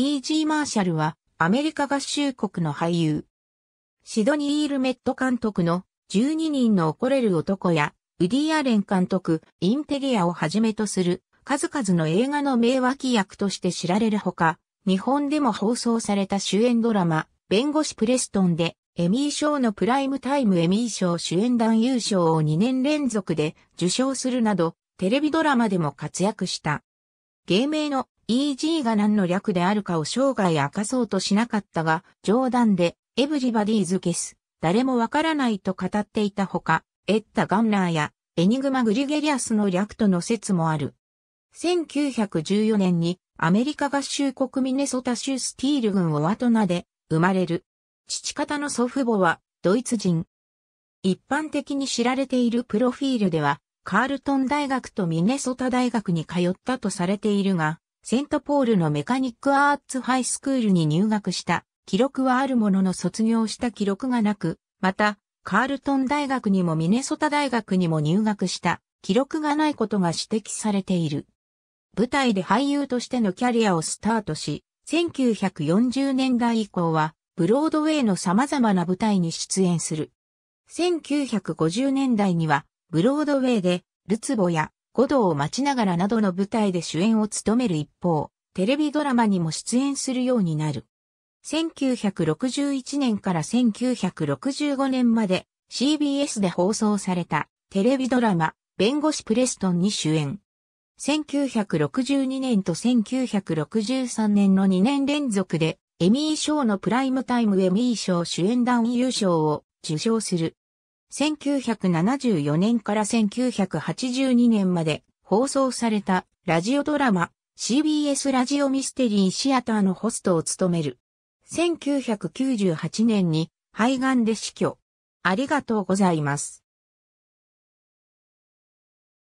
E.G. マーシャルはアメリカ合衆国の俳優。シドニー・イルメット監督の12人の怒れる男やウディ・アレン監督、インテリアをはじめとする数々の映画の名脇役として知られるほか、日本でも放送された主演ドラマ、弁護士プレストンでエミー賞のプライムタイムエミー賞主演男優賞を2年連続で受賞するなど、テレビドラマでも活躍した。芸名の E.G. が何の略であるかを生涯明かそうとしなかったが、冗談で Everybody's Guess、誰もわからないと語っていたほか、Edda GunnarやEnigma Gregariusの略との説もある。1914年にアメリカ合衆国ミネソタ州スティール郡オワトナで生まれる。父方の祖父母はドイツ人。一般的に知られているプロフィールでは、カールトン大学とミネソタ大学に通ったとされているが、セントポールのメカニックアーツハイスクールに入学した記録はあるものの卒業した記録がなく、また、カールトン大学にもミネソタ大学にも入学した記録がないことが指摘されている。舞台で俳優としてのキャリアをスタートし、1940年代以降はブロードウェイの様々な舞台に出演する。1950年代にはブロードウェイでるつぼや五道を待ちながらなどの舞台で主演を務める一方、テレビドラマにも出演するようになる。1961年から1965年まで CBS で放送されたテレビドラマ弁護士プレストンに主演。1962年と1963年の2年連続でエミー賞のプライムタイムエミー賞主演男優賞を受賞する。1974年から1982年まで放送されたラジオドラマ CBS ラジオミステリーシアターのホストを務める。1998年に肺がんで死去。ありがとうございます。